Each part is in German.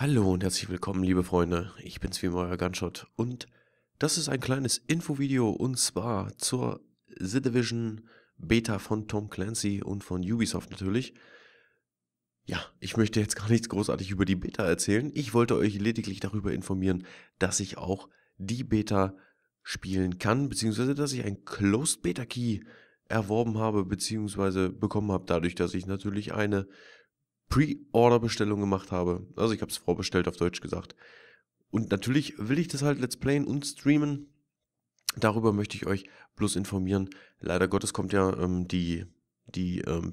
Hallo und herzlich willkommen, liebe Freunde. Ich bin's wie immer, euer GunShot. Und das ist ein kleines Infovideo und zwar zur The Division Beta von Tom Clancy und von Ubisoft natürlich. Ja, ich möchte jetzt gar nichts großartig über die Beta erzählen. Ich wollte euch lediglich darüber informieren, dass ich auch die Beta spielen kann, beziehungsweise dass ich einen Closed Beta Key erworben habe, beziehungsweise bekommen habe, dadurch, dass ich natürlich eine Pre-Order-Bestellung gemacht habe. Also ich habe es vorbestellt, auf Deutsch gesagt. Und natürlich will ich das halt Let's Playen und streamen. Darüber möchte ich euch bloß informieren. Leider Gottes kommt ja die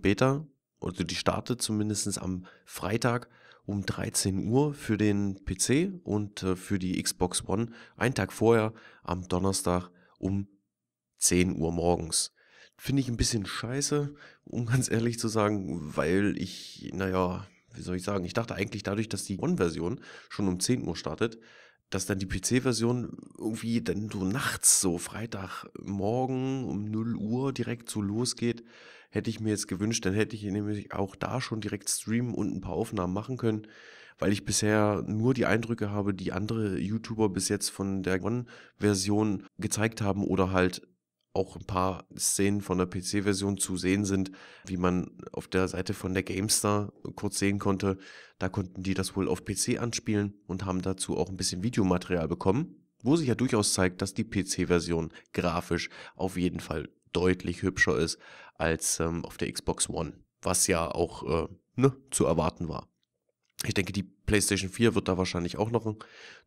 Beta, also die startet zumindest am Freitag um 13 Uhr für den PC und für die Xbox One. Einen Tag vorher, am Donnerstag um 10 Uhr morgens. Finde ich ein bisschen scheiße, um ganz ehrlich zu sagen, weil ich, naja, wie soll ich sagen, ich dachte eigentlich dadurch, dass die One-Version schon um 10 Uhr startet, dass dann die PC-Version irgendwie dann so nachts, so Freitagmorgen um 0 Uhr direkt so losgeht, hätte ich mir jetzt gewünscht, dann hätte ich nämlich auch da schon direkt streamen und ein paar Aufnahmen machen können, weil ich bisher nur die Eindrücke habe, die andere YouTuber bis jetzt von der One-Version gezeigt haben oder halt auch ein paar Szenen von der PC-Version zu sehen sind, wie man auf der Seite von der GameStar kurz sehen konnte. Da konnten die das wohl auf PC anspielen und haben dazu auch ein bisschen Videomaterial bekommen, wo sich ja durchaus zeigt, dass die PC-Version grafisch auf jeden Fall deutlich hübscher ist als auf der Xbox One, was ja auch zu erwarten war. Ich denke, die PlayStation 4 wird da wahrscheinlich auch noch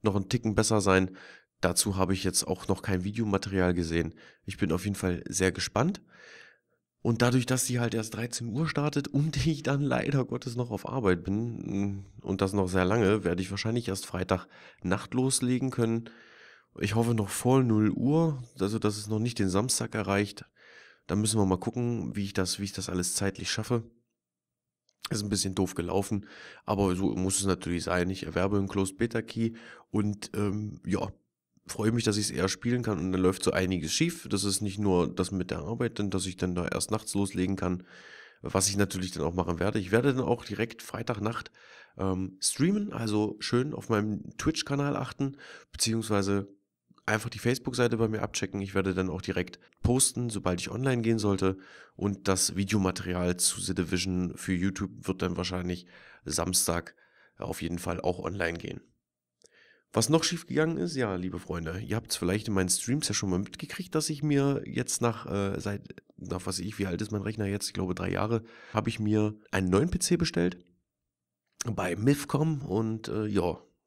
einen Ticken besser sein. Dazu habe ich jetzt auch noch kein Videomaterial gesehen. Ich bin auf jeden Fall sehr gespannt. Und dadurch, dass sie halt erst 13 Uhr startet und ich dann leider Gottes noch auf Arbeit bin und das noch sehr lange, werde ich wahrscheinlich erst Freitagnacht loslegen können. Ich hoffe noch vor 0 Uhr, also dass es noch nicht den Samstag erreicht. Da müssen wir mal gucken, wie ich das alles zeitlich schaffe. Ist ein bisschen doof gelaufen, aber so muss es natürlich sein. Ich erwerbe einen Closed Beta Key und freue mich, dass ich es eher spielen kann und dann läuft so einiges schief. Das ist nicht nur das mit der Arbeit, denn dass ich dann da erst nachts loslegen kann, was ich natürlich dann auch machen werde. Ich werde dann auch direkt Freitagnacht streamen, also schön auf meinem Twitch-Kanal achten, beziehungsweise einfach die Facebook-Seite bei mir abchecken. Ich werde dann auch direkt posten, sobald ich online gehen sollte. Und das Videomaterial zu The Division für YouTube wird dann wahrscheinlich Samstag auf jeden Fall auch online gehen. Was noch schief gegangen ist, ja, liebe Freunde, ihr habt es vielleicht in meinen Streams ja schon mal mitgekriegt, dass ich mir jetzt wie alt ist mein Rechner jetzt, ich glaube 3 Jahre, habe ich mir einen neuen PC bestellt bei MiFCOM und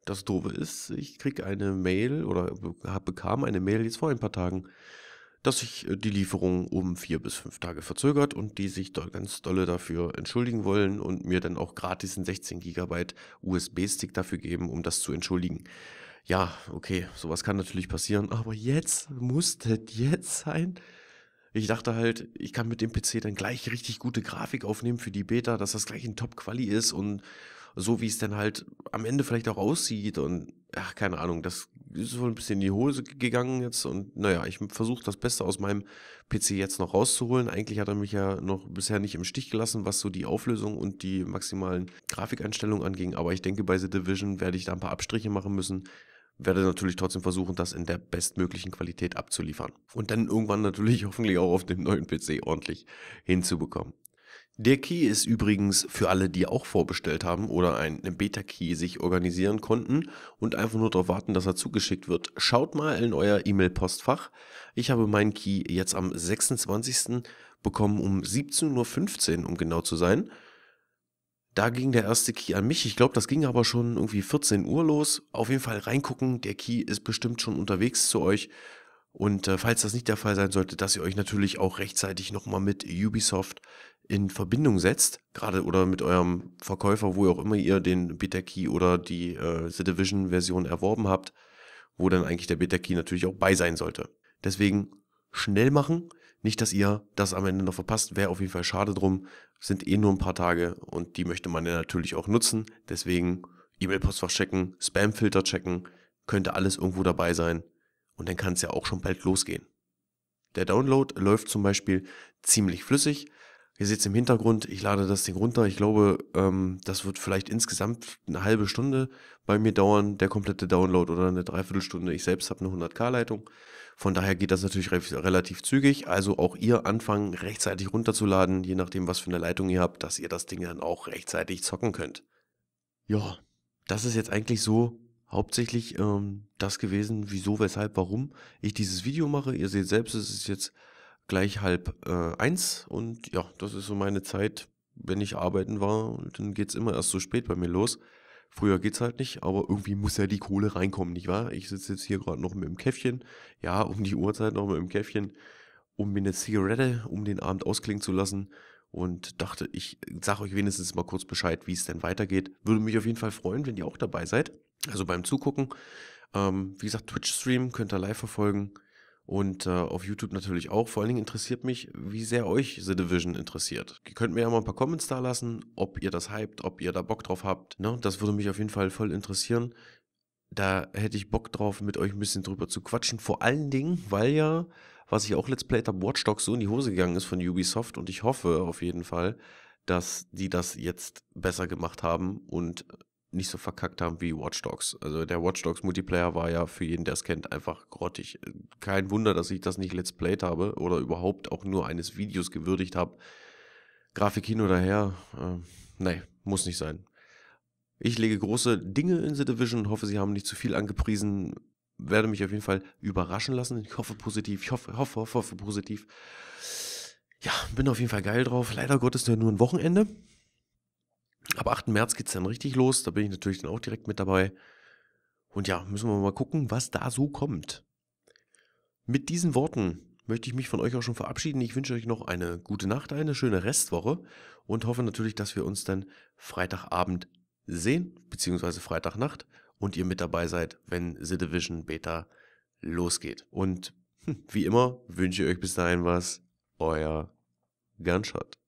das Doofe ist, ich kriege eine Mail oder bekam eine Mail jetzt vor ein paar Tagen, dass sich die Lieferung um 4 bis 5 Tage verzögert und die sich ganz dolle dafür entschuldigen wollen und mir dann auch gratis einen 16 GB USB-Stick dafür geben, um das zu entschuldigen. Ja, okay, sowas kann natürlich passieren, aber jetzt muss das jetzt sein. Ich dachte halt, ich kann mit dem PC dann gleich richtig gute Grafik aufnehmen für die Beta, dass das gleich in Top-Quali ist und so wie es dann halt am Ende vielleicht auch aussieht und ach, keine Ahnung, das ist wohl ein bisschen in die Hose gegangen jetzt und naja, ich versuche das Beste aus meinem PC jetzt noch rauszuholen. Eigentlich hat er mich ja noch bisher nicht im Stich gelassen, was so die Auflösung und die maximalen Grafikeinstellungen anging, aber ich denke, bei The Division werde ich da ein paar Abstriche machen müssen, werde natürlich trotzdem versuchen, das in der bestmöglichen Qualität abzuliefern und dann irgendwann natürlich hoffentlich auch auf dem neuen PC ordentlich hinzubekommen. Der Key ist übrigens für alle, die auch vorbestellt haben oder einen Beta-Key sich organisieren konnten und einfach nur darauf warten, dass er zugeschickt wird. Schaut mal in euer E-Mail-Postfach. Ich habe meinen Key jetzt am 26. bekommen um 17.15 Uhr, um genau zu sein. Da ging der erste Key an mich. Ich glaube, das ging aber schon irgendwie 14 Uhr los. Auf jeden Fall reingucken. Der Key ist bestimmt schon unterwegs zu euch. Und falls das nicht der Fall sein sollte, dass ihr euch natürlich auch rechtzeitig nochmal mit Ubisoft in Verbindung setzt, gerade oder mit eurem Verkäufer, wo ihr auch immer ihr den Beta-Key oder die The Division-Version erworben habt, wo dann eigentlich der Beta-Key natürlich auch bei sein sollte. Deswegen schnell machen, nicht, dass ihr das am Ende noch verpasst, wäre auf jeden Fall schade drum, sind eh nur ein paar Tage und die möchte man ja natürlich auch nutzen, deswegen E-Mail-Postfach checken, Spam-Filter checken, könnte alles irgendwo dabei sein. Und dann kann es ja auch schon bald losgehen. Der Download läuft zum Beispiel ziemlich flüssig. Ihr seht es im Hintergrund, ich lade das Ding runter. Ich glaube, das wird vielleicht insgesamt eine halbe Stunde bei mir dauern, der komplette Download, oder eine Dreiviertelstunde. Ich selbst habe eine 100K-Leitung, von daher geht das natürlich relativ zügig. Also auch ihr anfangen, rechtzeitig runterzuladen, je nachdem, was für eine Leitung ihr habt, dass ihr das Ding dann auch rechtzeitig zocken könnt. Ja, das ist jetzt eigentlich so hauptsächlich das gewesen, wieso, weshalb, warum ich dieses Video mache. Ihr seht selbst, es ist jetzt gleich 12:30 und ja, das ist so meine Zeit, wenn ich arbeiten war, dann geht es immer erst so spät bei mir los. Früher geht es halt nicht, aber irgendwie muss ja die Kohle reinkommen, nicht wahr? Ich sitze jetzt hier gerade noch mit dem Käffchen, ja, um die Uhrzeit noch mit dem Käffchen, um mir eine Zigarette, um den Abend ausklingen zu lassen, und dachte, ich sage euch wenigstens mal kurz Bescheid, wie es denn weitergeht. Würde mich auf jeden Fall freuen, wenn ihr auch dabei seid, also beim Zugucken. Wie gesagt, Twitch-Stream könnt ihr live verfolgen. Und auf YouTube natürlich auch. Vor allen Dingen interessiert mich, wie sehr euch The Division interessiert. Ihr könnt mir ja mal ein paar Comments da lassen, ob ihr das hypt, ob ihr da Bock drauf habt. Ne? Das würde mich auf jeden Fall voll interessieren. Da hätte ich Bock drauf, mit euch ein bisschen drüber zu quatschen. Vor allen Dingen, weil ja, was ich auch Let's Played habe, Watch Dogs so in die Hose gegangen ist von Ubisoft. Und ich hoffe auf jeden Fall, dass die das jetzt besser gemacht haben und nicht so verkackt haben wie Watch Dogs. Also der Watch Dogs Multiplayer war ja für jeden, der es kennt, einfach grottig. Kein Wunder, dass ich das nicht Let's Played habe oder überhaupt auch nur eines Videos gewürdigt habe. Grafik hin oder her, nee, muss nicht sein. Ich lege große Dinge in The Division, hoffe, sie haben nicht zu viel angepriesen, werde mich auf jeden Fall überraschen lassen. Ich hoffe positiv, ich hoffe positiv. Ja, bin auf jeden Fall geil drauf. Leider Gottes nur ein Wochenende. Ab 8. März geht es dann richtig los, da bin ich natürlich dann auch direkt mit dabei. Und ja, müssen wir mal gucken, was da so kommt. Mit diesen Worten möchte ich mich von euch auch schon verabschieden. Ich wünsche euch noch eine gute Nacht, eine schöne Restwoche und hoffe natürlich, dass wir uns dann Freitagabend sehen, beziehungsweise Freitagnacht, und ihr mit dabei seid, wenn The Division Beta losgeht. Und wie immer wünsche ich euch bis dahin was, euer GunShot.